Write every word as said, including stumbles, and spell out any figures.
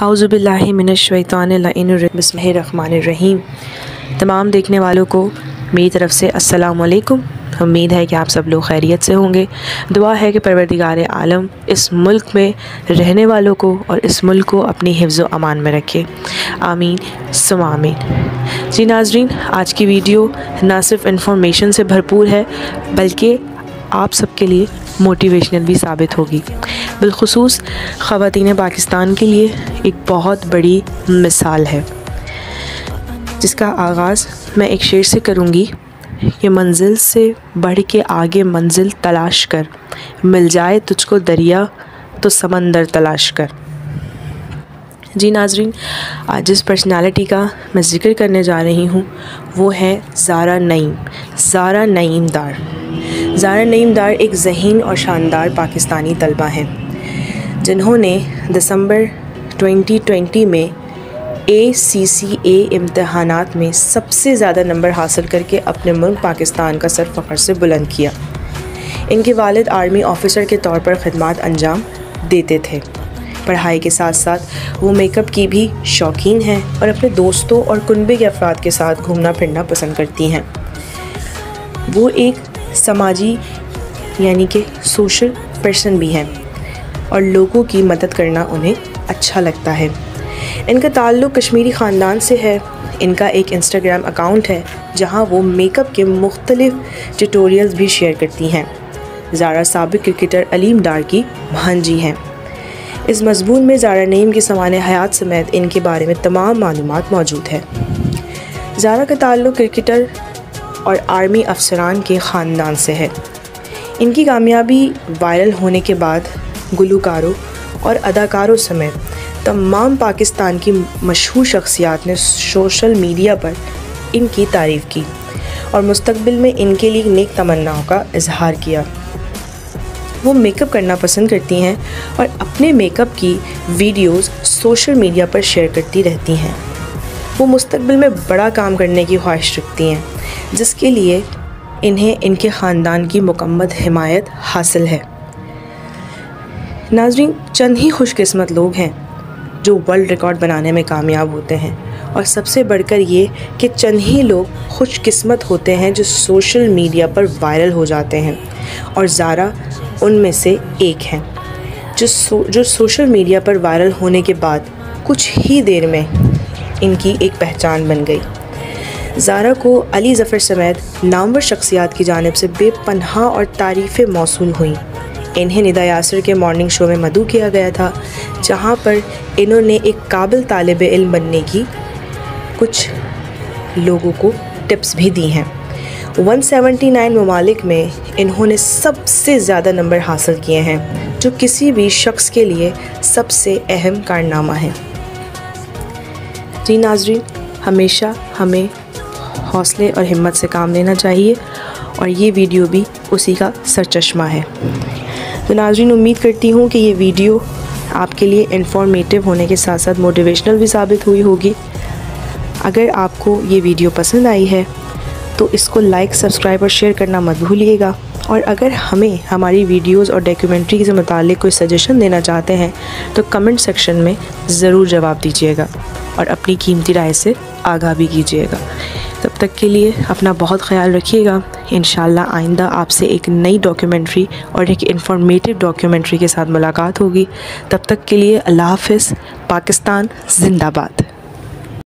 आउज़ुबिल्लाहि मिनश्शैतानिर्रजीम बिस्मिल्लाहिर्रहमानिर्रहीम। तमाम देखने वालों को मेरी तरफ़ से अस्सलाम वालेकुम। उम्मीद है कि आप सब लोग खैरियत से होंगे। दुआ है कि परवरदिगार आलम इस मुल्क में रहने वालों को और इस मुल्क को अपनी हिफ्ज़ व अमान में रखे, आमीन सुम्मा आमीन। जी नाजरीन, आज की वीडियो ना सिर्फ इन्फॉर्मेशन से भरपूर है बल्कि आप सबके लिए मोटिवेशनल भी साबित होगी। बिलखुसूस ख़वातीन पाकिस्तान के लिए एक बहुत बड़ी मिसाल है, जिसका आगाज़ मैं एक शेर से करूँगी। ये मंजिल से बढ़ के आगे मंजिल तलाश कर, मिल जाए तुझको दरिया तो समंदर तलाश कर। जी नाजरीन, आज जिस पर्सनालिटी का मैं ज़िक्र करने जा रही हूँ वो है ज़ारा नईम ज़ारा नईम दार। ज़ारा नईम दार एक ज़हीन और शानदार पाकिस्तानी तलबा हैं, जिन्होंने दिसंबर दो हज़ार बीस में ए सी सी ए इम्तहानात में सबसे ज़्यादा नंबर हासिल करके अपने मुल्क पाकिस्तान का सर फ़ख्र से बुलंद किया। इनके वालिद आर्मी ऑफ़िसर के तौर पर ख़िदमत अंजाम देते थे। पढ़ाई के साथ साथ वो मेकअप की भी शौकीन हैं और अपने दोस्तों और कुनबे के अफराद के साथ घूमना फिरना पसंद करती हैं। वो एक समाजी यानी कि सोशल पर्सन भी हैं और लोगों की मदद करना उन्हें अच्छा लगता है। इनका ताल्लुक़ कश्मीरी ख़ानदान से है। इनका एक इंस्टाग्राम अकाउंट है जहां वो मेकअप के मुख्तलिफ़ ट्यूटोरियल्स भी शेयर करती हैं। ज़ारा साबिक़ क्रिकेटर अलीम डार की भांजी हैं। इस मज़मून में ज़ारा नईम की सामान्य हयात समेत इनके बारे में तमाम मालूमात मौजूद है। ज़ारा का ताल्लुक़ क्रिकेटर और आर्मी अफसरान के ख़ानदान से है। इनकी कामयाबी वायरल होने के बाद गुलकारों और अदाकारों समेत तमाम पाकिस्तान की मशहूर शख्सियात ने सोशल मीडिया पर इनकी तारीफ़ की और मुस्तकबिल में इनके लिए नेक तमन्नाओं का इजहार किया। वो मेकअप करना पसंद करती हैं और अपने मेकअप की वीडियोस सोशल मीडिया पर शेयर करती रहती हैं। वो मुस्तकबिल में बड़ा काम करने की ख्वाहिश रखती हैं, जिसके लिए इन्हें इनके ख़ानदान की मुकम्मल हिमायत हासिल है। नाजरीन, चंद ही खुशकिस्मत लोग हैं जो वर्ल्ड रिकॉर्ड बनाने में कामयाब होते हैं और सबसे बढ़कर ये कि चंद ही लोग खुशकिस्मत होते हैं जो सोशल मीडिया पर वायरल हो जाते हैं, और ज़ारा उनमें से एक हैं जो सो, जो सोशल मीडिया पर वायरल होने के बाद कुछ ही देर में इनकी एक पहचान बन गई। ज़ारा को अली ज़फ़र समेत नामवर शख्सियात की जानिब से बेपनाह और तारीफ़ें मौसूल हुईं। इन्हें निदा यासिर के मॉर्निंग शो में मदऊ किया गया था, जहां पर इन्होंने एक काबिल तालिब इल्म बनने की कुछ लोगों को टिप्स भी दी हैं। एक सौ उन्यासी ममालिक में इन्होंने सबसे ज़्यादा नंबर हासिल किए हैं, जो किसी भी शख्स के लिए सबसे अहम कारनामा है। जी नाजरीन, हमेशा हमें हौसले और हिम्मत से काम लेना चाहिए और ये वीडियो भी उसी का सरचश्मा है। तो नाजरीन, उम्मीद करती हूँ कि ये वीडियो आपके लिए इंफॉर्मेटिव होने के साथ साथ मोटिवेशनल भी साबित हुई होगी। अगर आपको ये वीडियो पसंद आई है तो इसको लाइक, सब्सक्राइब और शेयर करना मत भूलिएगा। और अगर हमें हमारी वीडियोस और डॉक्यूमेंट्री से मुताल्लिक़ कोई सजेशन देना चाहते हैं तो कमेंट सेक्शन में ज़रूर जवाब दीजिएगा और अपनी कीमती राय से आगाह भी कीजिएगा। तब तक के लिए अपना बहुत ख्याल रखिएगा। इंशाल्लाह आइंदा आपसे एक नई डॉक्यूमेंट्री और एक इंफॉर्मेटिव डॉक्यूमेंट्री के साथ मुलाकात होगी। तब तक के लिए अल्लाह हाफ़िज़। पाकिस्तान जिंदाबाद।